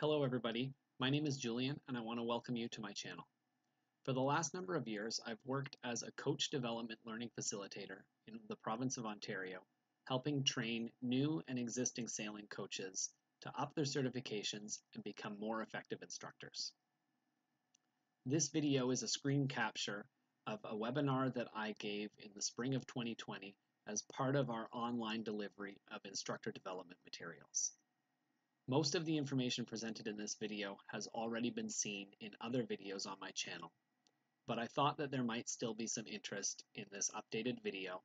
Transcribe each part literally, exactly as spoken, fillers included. Hello everybody, my name is Julian and I want to welcome you to my channel. For the last number of years, I've worked as a coach development learning facilitator in the province of Ontario, helping train new and existing sailing coaches to up their certifications and become more effective instructors. This video is a screen capture of a webinar that I gave in the spring of twenty twenty as part of our online delivery of instructor development materials. Most of the information presented in this video has already been seen in other videos on my channel, but I thought that there might still be some interest in this updated video.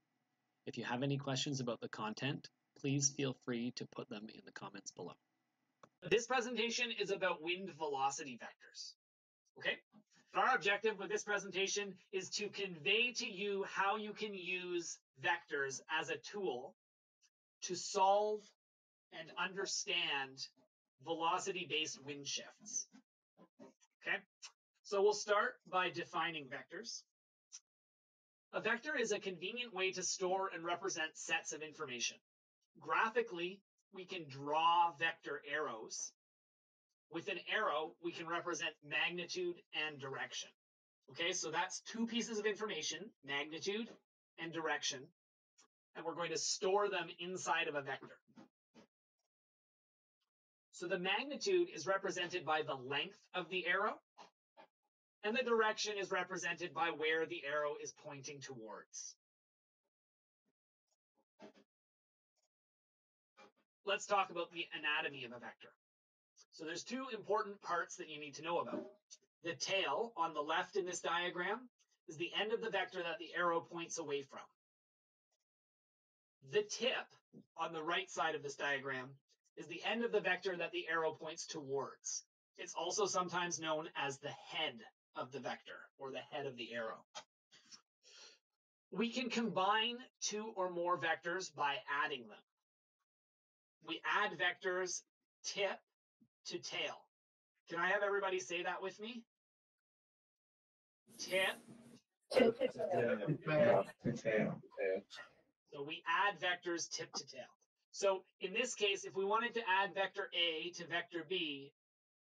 If you have any questions about the content, please feel free to put them in the comments below. This presentation is about wind velocity vectors, okay? But our objective with this presentation is to convey to you how you can use vectors as a tool to solve and understand velocity-based wind shifts, okay? So we'll start by defining vectors. A vector is a convenient way to store and represent sets of information. Graphically, we can draw vector arrows. With an arrow, we can represent magnitude and direction, okay? So that's two pieces of information, magnitude and direction, and we're going to store them inside of a vector. So the magnitude is represented by the length of the arrow, and the direction is represented by where the arrow is pointing towards. Let's talk about the anatomy of a vector. So there's two important parts that you need to know about. The tail on the left in this diagram is the end of the vector that the arrow points away from. The tip on the right side of this diagram is the end of the vector that the arrow points towards. It's also sometimes known as the head of the vector or the head of the arrow. We can combine two or more vectors by adding them. We add vectors tip to tail. Can I have everybody say that with me? Tip to tail. So we add vectors tip to tail. So in this case, if we wanted to add vector A to vector B,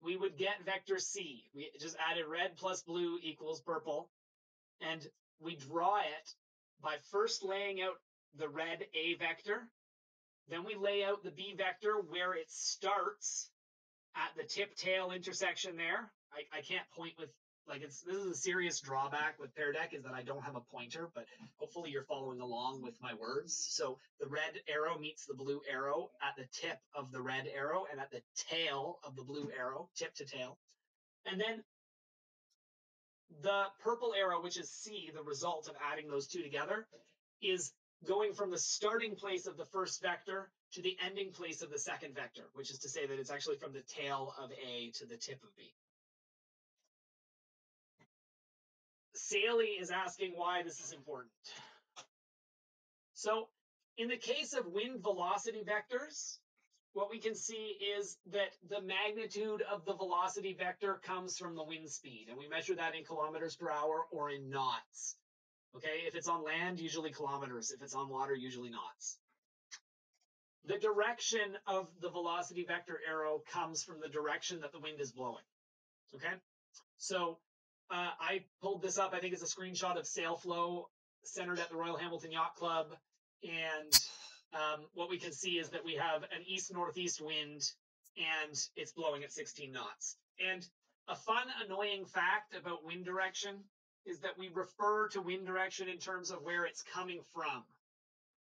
we would get vector C. We just added red plus blue equals purple. And we draw it by first laying out the red A vector. Then we lay out the B vector where it starts at the tip tail intersection there. I, I can't point with, like it's, this is a serious drawback with Pear Deck is that I don't have a pointer, but hopefully you're following along with my words. So the red arrow meets the blue arrow at the tip of the red arrow and at the tail of the blue arrow, tip to tail. And then the purple arrow, which is C, the result of adding those two together, is going from the starting place of the first vector to the ending place of the second vector, which is to say that it's actually from the tail of A to the tip of B. Sally is asking why this is important. So in the case of wind velocity vectors, what we can see is that the magnitude of the velocity vector comes from the wind speed, and we measure that in kilometers per hour or in knots. Okay, if it's on land, usually kilometers. If it's on water, usually knots. The direction of the velocity vector arrow comes from the direction that the wind is blowing. Okay, so Uh, I pulled this up, I think it's a screenshot of Sailflow centered at the Royal Hamilton Yacht Club. And um, what we can see is that we have an east-northeast wind and it's blowing at sixteen knots. And a fun, annoying fact about wind direction is that we refer to wind direction in terms of where it's coming from,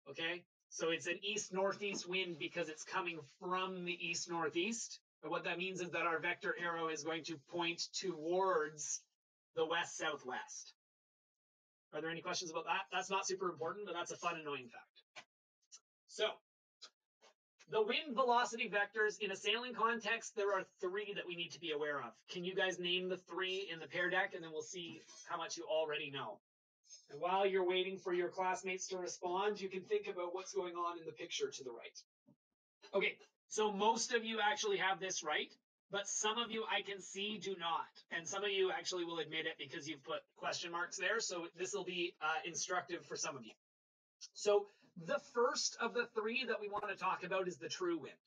okay? So it's an east-northeast wind because it's coming from the east-northeast. And what that means is that our vector arrow is going to point towards the west-southwest. Are there any questions about that? That's not super important, but that's a fun, annoying fact. So, the wind velocity vectors in a sailing context, there are three that we need to be aware of. Can you guys name the three in the Pear Deck, and then we'll see how much you already know. And while you're waiting for your classmates to respond, you can think about what's going on in the picture to the right. Okay, so most of you actually have this right. But some of you I can see do not, and some of you actually will admit it because you've put question marks there, so this will be uh, instructive for some of you. So the first of the three that we want to talk about is the true wind,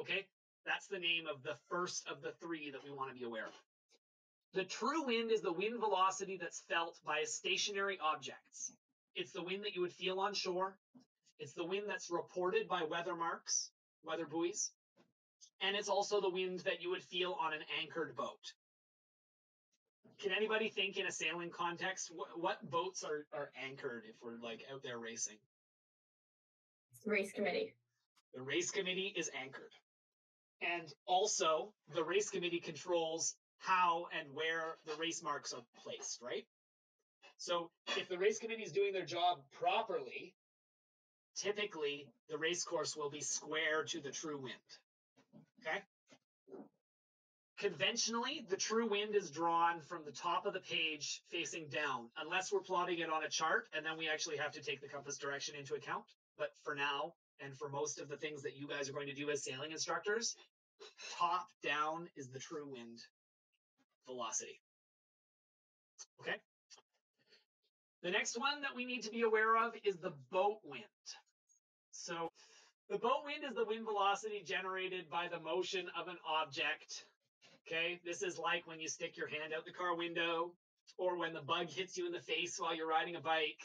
okay? That's the name of the first of the three that we want to be aware of. The true wind is the wind velocity that's felt by a stationary object. It's the wind that you would feel on shore. It's the wind that's reported by weather marks, weather buoys. And it's also the wind that you would feel on an anchored boat. Can anybody think in a sailing context, wh what boats are, are anchored if we're like out there racing? It's the race committee. The race committee is anchored. And also the race committee controls how and where the race marks are placed, right? So if the race committee is doing their job properly, typically the race course will be square to the true wind. Okay? Conventionally, the true wind is drawn from the top of the page facing down, unless we're plotting it on a chart, and then we actually have to take the compass direction into account. But for now, and for most of the things that you guys are going to do as sailing instructors, top down is the true wind velocity. Okay? The next one that we need to be aware of is the boat wind. So the boat wind is the wind velocity generated by the motion of an object. Okay, this is like when you stick your hand out the car window, or when the bug hits you in the face while you're riding a bike,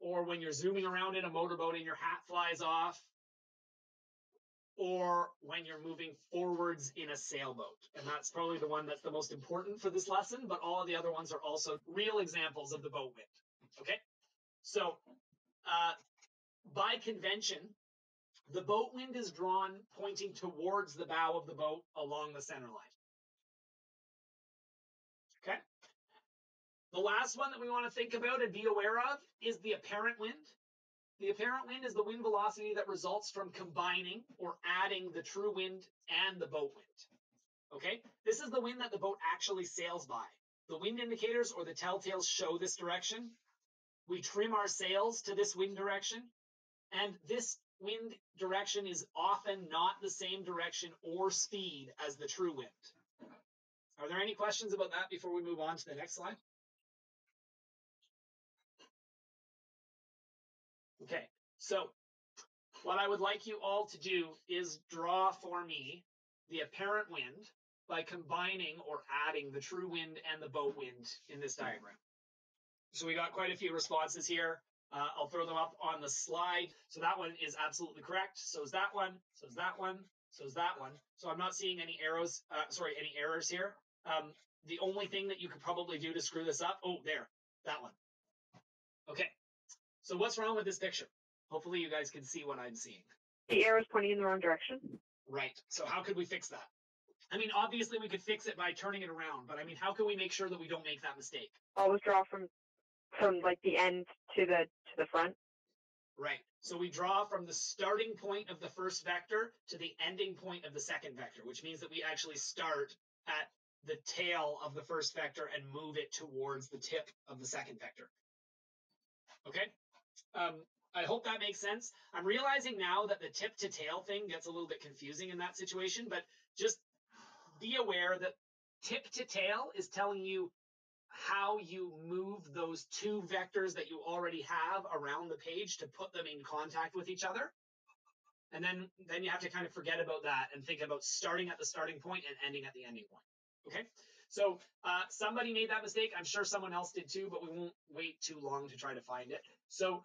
or when you're zooming around in a motorboat and your hat flies off, or when you're moving forwards in a sailboat. And that's probably the one that's the most important for this lesson, but all of the other ones are also real examples of the boat wind. Okay, so uh, by convention, the boat wind is drawn pointing towards the bow of the boat along the center line. Okay. The last one that we want to think about and be aware of is the apparent wind. The apparent wind is the wind velocity that results from combining or adding the true wind and the boat wind. Okay. This is the wind that the boat actually sails by. The wind indicators or the telltales show this direction. We trim our sails to this wind direction, and this wind direction is often not the same direction or speed as the true wind. Are there any questions about that before we move on to the next slide? Okay, so what I would like you all to do is draw for me the apparent wind by combining or adding the true wind and the boat wind in this diagram. So we got quite a few responses here. Uh, I'll throw them up on the slide. So that one is absolutely correct. So is that one. So is that one. So is that one. So I'm not seeing any arrows, uh, sorry, any errors here. Um, the only thing that you could probably do to screw this up, oh, there, that one. Okay, so what's wrong with this picture? Hopefully you guys can see what I'm seeing. The arrow is pointing in the wrong direction. Right, so how could we fix that? I mean, obviously we could fix it by turning it around, but I mean, how can we make sure that we don't make that mistake? Always draw from From like the end to the to the front. Right. So we draw from the starting point of the first vector to the ending point of the second vector, which means that we actually start at the tail of the first vector and move it towards the tip of the second vector. Okay. Um, I hope that makes sense. I'm realizing now that the tip to tail thing gets a little bit confusing in that situation, but just be aware that tip to tail is telling you how you move those two vectors that you already have around the page to put them in contact with each other. And then, then you have to kind of forget about that and think about starting at the starting point and ending at the ending point. Okay, so uh, somebody made that mistake. I'm sure someone else did too, but we won't wait too long to try to find it. So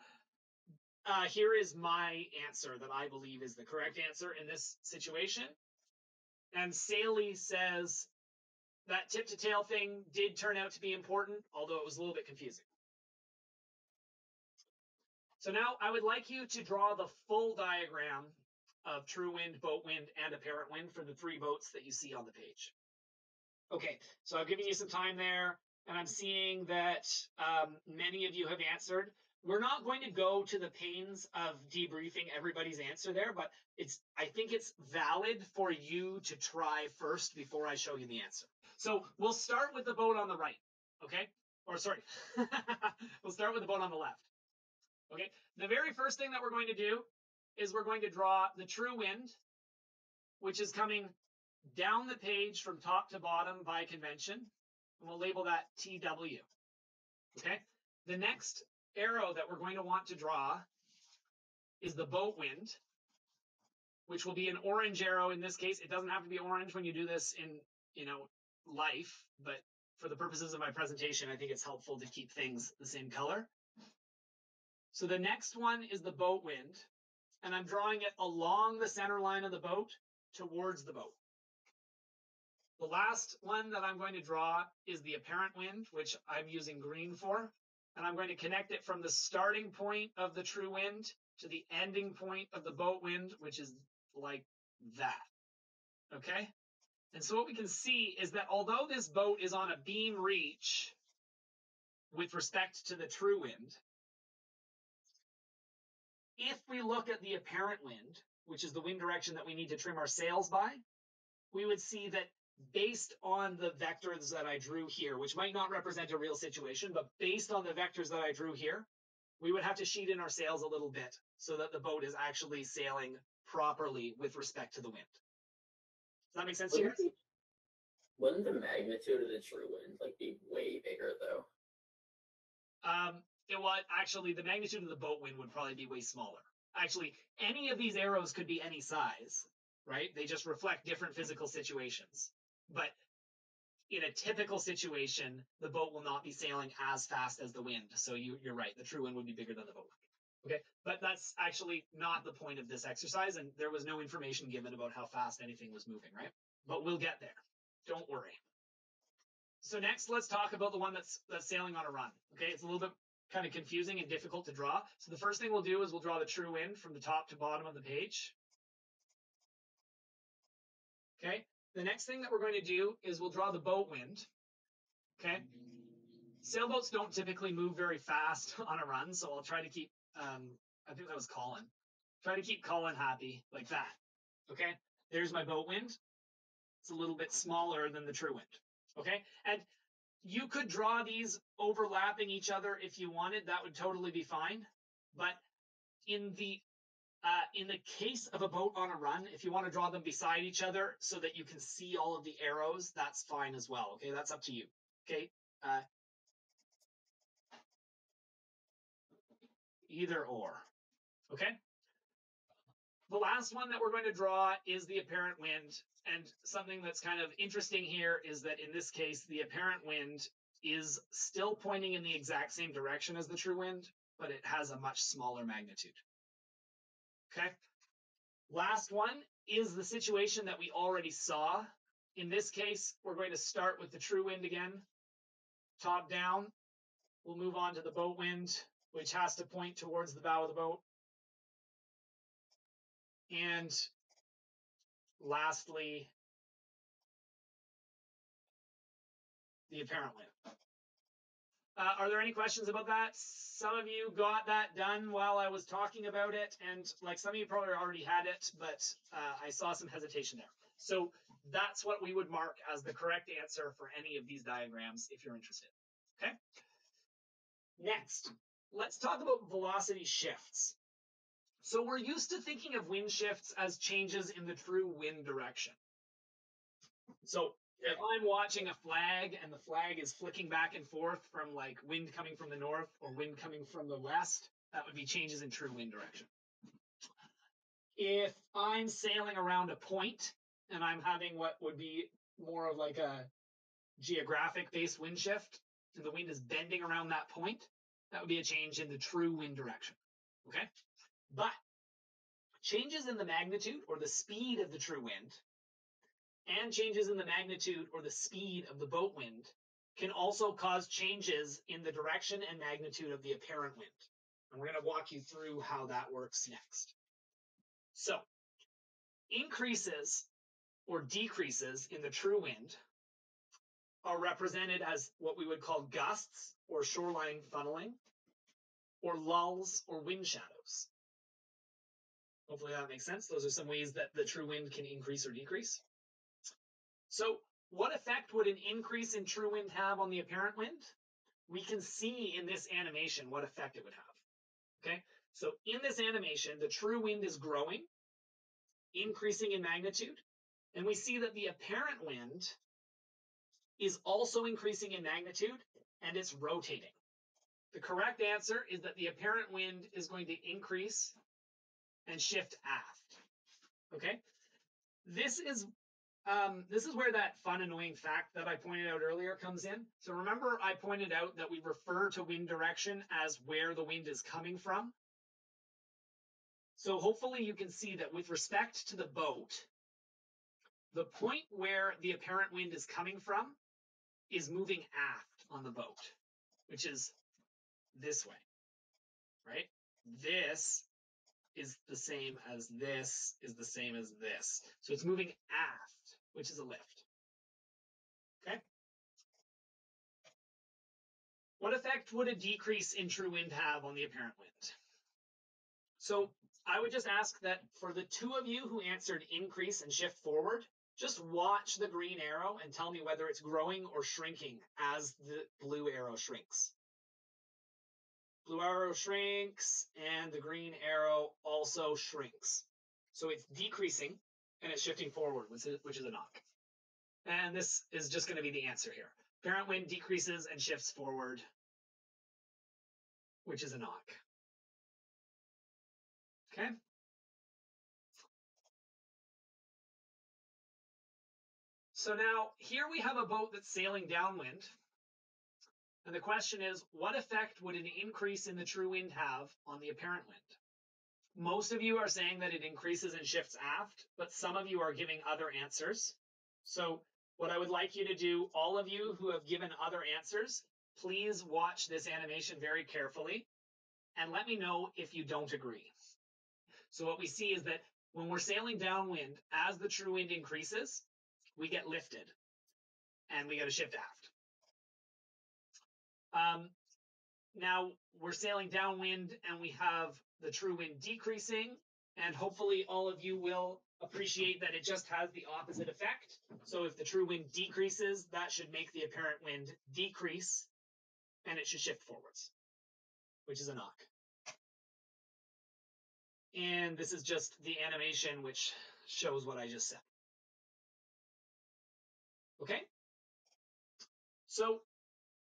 uh, here is my answer that I believe is the correct answer in this situation. And Sally says, that tip to tail thing did turn out to be important, although it was a little bit confusing. So now I would like you to draw the full diagram of true wind, boat wind, and apparent wind for the three boats that you see on the page. Okay, so I've given you some time there, and I'm seeing that um, many of you have answered. We're not going to go to the pains of debriefing everybody's answer there, but it's I think it's valid for you to try first before I show you the answer. So we'll start with the boat on the right, okay? Or sorry, we'll start with the boat on the left, okay? The very first thing that we're going to do is we're going to draw the true wind, which is coming down the page from top to bottom by convention, and we'll label that T W, okay? The next arrow that we're going to want to draw is the boat wind, which will be an orange arrow in this case. It doesn't have to be orange when you do this in, you know, life, but for the purposes of my presentation, I think it's helpful to keep things the same color. So the next one is the boat wind, and I'm drawing it along the center line of the boat towards the boat. The last one that I'm going to draw is the apparent wind, which I'm using green for, and I'm going to connect it from the starting point of the true wind to the ending point of the boat wind, which is like that, okay? And so what we can see is that although this boat is on a beam reach with respect to the true wind, if we look at the apparent wind, which is the wind direction that we need to trim our sails by, we would see that based on the vectors that I drew here, which might not represent a real situation, but based on the vectors that I drew here, we would have to sheet in our sails a little bit so that the boat is actually sailing properly with respect to the wind. Does that make sense to you guys? Wouldn't the magnitude of the true wind like be way bigger though? Um, it was actually the magnitude of the boat wind would probably be way smaller. Actually, any of these arrows could be any size, right? They just reflect different physical situations. But in a typical situation, the boat will not be sailing as fast as the wind. So you, you're right, the true wind would be bigger than the boat wind. Okay, but that's actually not the point of this exercise, and there was no information given about how fast anything was moving, right? But we'll get there. Don't worry. So next, let's talk about the one that's, that's sailing on a run. Okay, it's a little bit kind of confusing and difficult to draw. So the first thing we'll do is we'll draw the true wind from the top to bottom of the page. Okay. The next thing that we're going to do is we'll draw the boat wind, okay? Sailboats don't typically move very fast on a run, so I'll try to keep, um, I think that was Colin. Try to keep Colin happy like that, okay? There's my boat wind. It's a little bit smaller than the true wind, okay? And you could draw these overlapping each other if you wanted. That would totally be fine, but in the Uh, in the case of a boat on a run, if you want to draw them beside each other so that you can see all of the arrows, that's fine as well. Okay, that's up to you. Okay, uh, either or. Okay. The last one that we're going to draw is the apparent wind. And something that's kind of interesting here is that in this case, the apparent wind is still pointing in the exact same direction as the true wind, but it has a much smaller magnitude. Okay, last one is the situation that we already saw. In this case, we're going to start with the true wind again, top down. We'll move on to the boat wind, which has to point towards the bow of the boat. And lastly, the apparent wind. Uh, are there any questions about that? Some of you got that done while I was talking about it, and like some of you probably already had it, but uh, I saw some hesitation there. So that's what we would mark as the correct answer for any of these diagrams if you're interested, okay? Next, let's talk about velocity shifts. So we're used to thinking of wind shifts as changes in the true wind direction. So if I'm watching a flag and the flag is flicking back and forth from like wind coming from the north or wind coming from the west, that would be changes in true wind direction. If I'm sailing around a point and I'm having what would be more of like a geographic-based wind shift, and the wind is bending around that point, that would be a change in the true wind direction, okay? But changes in the magnitude or the speed of the true wind and changes in the magnitude or the speed of the boat wind can also cause changes in the direction and magnitude of the apparent wind. And we're going to walk you through how that works next. So, increases or decreases in the true wind are represented as what we would call gusts or shoreline funneling or lulls or wind shadows. Hopefully that makes sense. Those are some ways that the true wind can increase or decrease. So what effect would an increase in true wind have on the apparent wind? We can see in this animation what effect it would have, okay? So in this animation, the true wind is growing, increasing in magnitude, and we see that the apparent wind is also increasing in magnitude, and it's rotating. The correct answer is that the apparent wind is going to increase and shift aft. Okay, this is um, this is where that fun, annoying fact that I pointed out earlier comes in. So remember, I pointed out that we refer to wind direction as where the wind is coming from. So hopefully you can see that with respect to the boat, the point where the apparent wind is coming from is moving aft on the boat, which is this way, right? This is the same as this is the same as this. So it's moving aft, which is a lift. Okay. What effect would a decrease in true wind have on the apparent wind? So I would just ask that for the two of you who answered increase and shift forward, just watch the green arrow and tell me whether it's growing or shrinking as the blue arrow shrinks. Blue arrow shrinks and the green arrow also shrinks. So it's decreasing and it's shifting forward, which is, which is a knock. And this is just going to be the answer here. Apparent wind decreases and shifts forward, which is a knock. Okay. So now here we have a boat that's sailing downwind. And the question is, what effect would an increase in the true wind have on the apparent wind? Most of you are saying that it increases and shifts aft, but some of you are giving other answers. So what I would like you to do, all of you who have given other answers, please watch this animation very carefully and let me know if you don't agree. So what we see is that when we're sailing downwind, as the true wind increases, we get lifted and we get a shift aft. Um, now we're sailing downwind and we have the true wind decreasing, and hopefully all of you will appreciate that it just has the opposite effect. So if the true wind decreases, that should make the apparent wind decrease and it should shift forwards, which is a knock. And this is just the animation which shows what I just said. Okay, so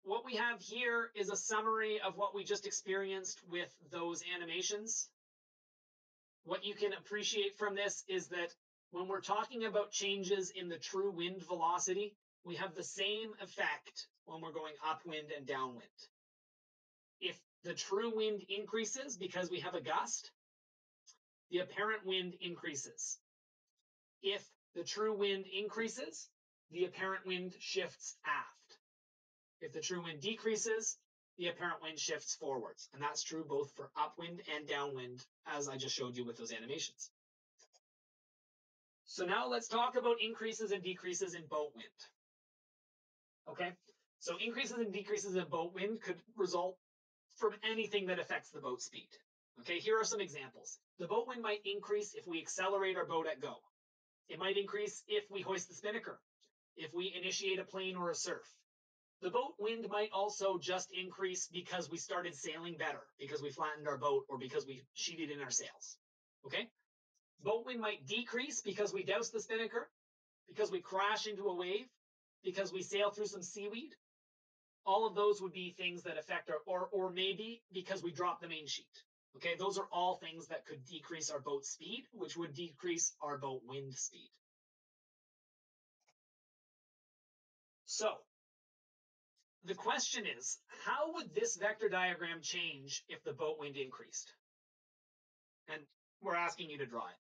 what we have here is a summary of what we just experienced with those animations. What you can appreciate from this is that when we're talking about changes in the true wind velocity, we have the same effect when we're going upwind and downwind. If the true wind increases because we have a gust, the apparent wind increases. If the true wind increases, the apparent wind shifts aft. If the true wind decreases, the apparent wind shifts forwards. And that's true both for upwind and downwind, as I just showed you with those animations. So now let's talk about increases and decreases in boat wind. Okay, so increases and decreases in boat wind could result from anything that affects the boat speed. Okay, here are some examples. The boat wind might increase if we accelerate our boat at go. It might increase if we hoist the spinnaker, if we initiate a plane or a surf. The boat wind might also just increase because we started sailing better, because we flattened our boat, or because we sheeted in our sails. Okay? Boat wind might decrease because we douse the spinnaker, because we crash into a wave, because we sail through some seaweed. All of those would be things that affect our, or, or maybe because we drop the main sheet. Okay? Those are all things that could decrease our boat speed, which would decrease our boat wind speed. So, the question is, how would this vector diagram change if the boat wind increased? And we're asking you to draw it.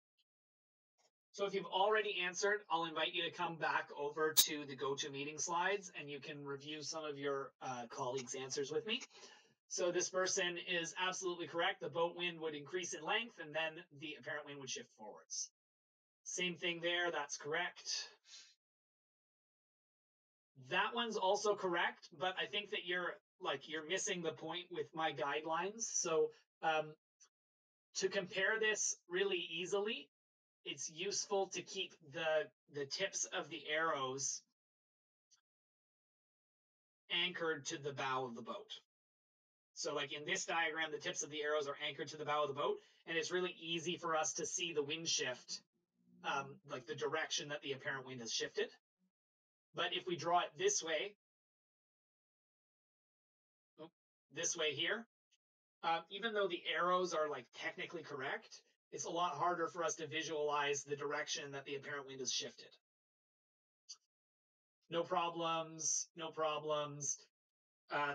So if you've already answered, I'll invite you to come back over to the GoToMeeting slides and you can review some of your uh, colleagues' answers with me. So this person is absolutely correct. The boat wind would increase in length and then the apparent wind would shift forwards. Same thing there, that's correct. That one's also correct, but I think that you're like you're missing the point with my guidelines. So um, to compare this really easily, it's useful to keep the the tips of the arrows anchored to the bow of the boat. So like in this diagram, the tips of the arrows are anchored to the bow of the boat, and it's really easy for us to see the wind shift, um, like the direction that the apparent wind has shifted. But if we draw it this way, this way here, uh, even though the arrows are like technically correct, it's a lot harder for us to visualize the direction that the apparent wind has shifted. No problems, no problems. Uh,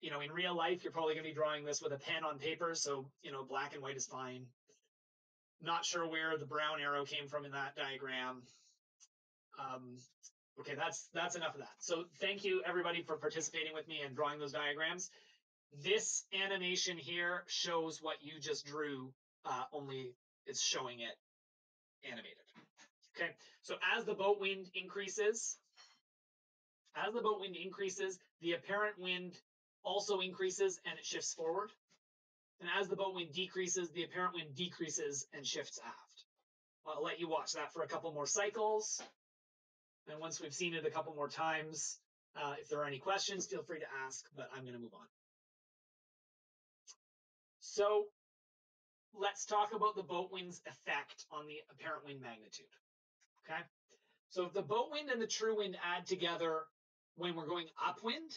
you know, in real life, you're probably going to be drawing this with a pen on paper, so, you know, black and white is fine. Not sure where the brown arrow came from in that diagram. Um, okay, that's, that's enough of that. So thank you, everybody, for participating with me and drawing those diagrams. This animation here shows what you just drew, uh, only it's showing it animated. Okay, so as the boat wind increases, as the boat wind increases, the apparent wind also increases and it shifts forward. And as the boat wind decreases, the apparent wind decreases and shifts aft. I'll let you watch that for a couple more cycles. And once we've seen it a couple more times, uh, if there are any questions, feel free to ask, but I'm going to move on. So let's talk about the boat wind's effect on the apparent wind magnitude. Okay. So if the boat wind and the true wind add together when we're going upwind,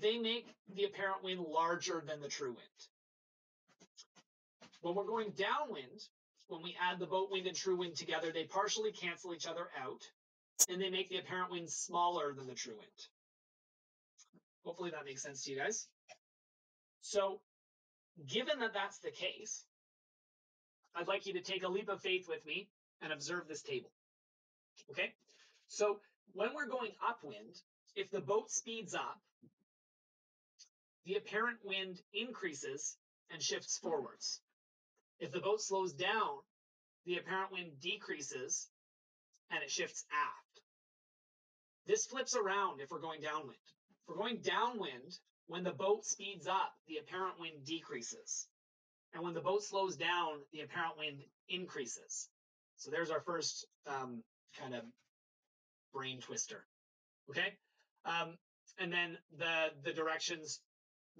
they make the apparent wind larger than the true wind. When we're going downwind, when we add the boat wind and true wind together, they partially cancel each other out, and they make the apparent wind smaller than the true wind. Hopefully that makes sense to you guys. So given that that's the case, I'd like you to take a leap of faith with me and observe this table. Okay, so when we're going upwind, if the boat speeds up, the apparent wind increases and shifts forwards. If the boat slows down, the apparent wind decreases and it shifts aft. This flips around if we're going downwind. If we're going downwind, when the boat speeds up, the apparent wind decreases. And when the boat slows down, the apparent wind increases. So there's our first um, kind of brain twister. Okay. Um, and then the, the directions,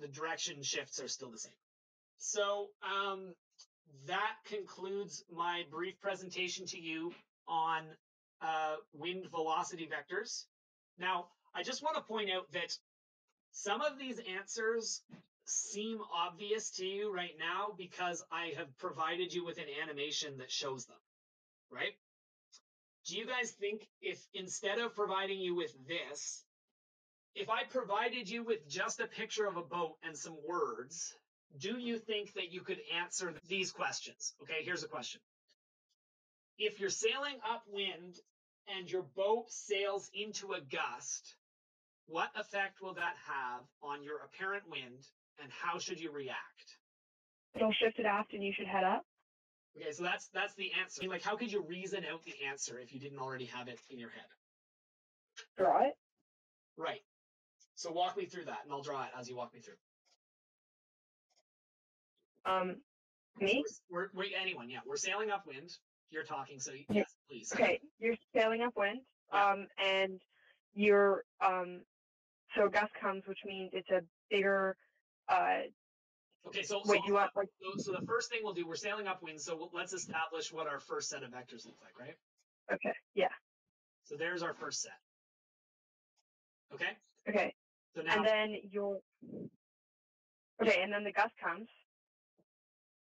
the direction shifts are still the same. So um, that concludes my brief presentation to you on uh, wind velocity vectors. Now, I just want to point out that some of these answers seem obvious to you right now because I have provided you with an animation that shows them, right? Do you guys think if instead of providing you with this, if I provided you with just a picture of a boat and some words, do you think that you could answer these questions? Okay, here's a question. If you're sailing upwind and your boat sails into a gust, what effect will that have on your apparent wind, and how should you react? You'll shift it aft and you should head up. Okay, so that's that's the answer. I mean, like, how could you reason out the answer if you didn't already have it in your head? Draw it. Right. So walk me through that, and I'll draw it as you walk me through. Um, me? We're, we're, anyone, yeah. We're sailing upwind. You're talking, so yes, please. Okay, you're sailing upwind, yeah. um, and you're... Um, So gust comes, which means it's a bigger. Uh, okay, so so, you up, like, so so the first thing we'll do, we're sailing upwind, so we'll, let's establish what our first set of vectors look like, right? Okay. Yeah. So there's our first set. Okay. Okay. So now. And then your. Okay, and then the gust comes.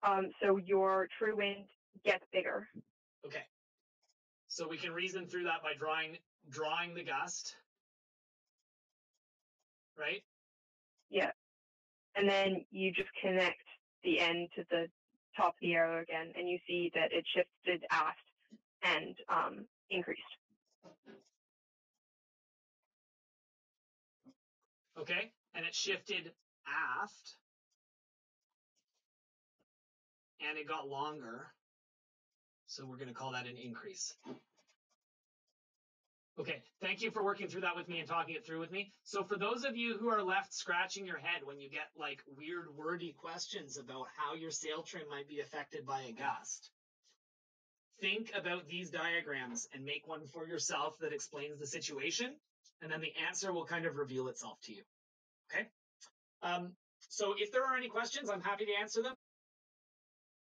Um. So your true wind gets bigger. Okay. So we can reason through that by drawing drawing the gust. Right? Yeah. And then you just connect the end to the top of the arrow again, and you see that it shifted aft and um, increased. Okay. And it shifted aft, and it got longer. So we're going to call that an increase. Okay, thank you for working through that with me and talking it through with me. So for those of you who are left scratching your head when you get like weird wordy questions about how your sail trim might be affected by a gust, think about these diagrams and make one for yourself that explains the situation, and then the answer will kind of reveal itself to you. Okay? Um, so if there are any questions, I'm happy to answer them.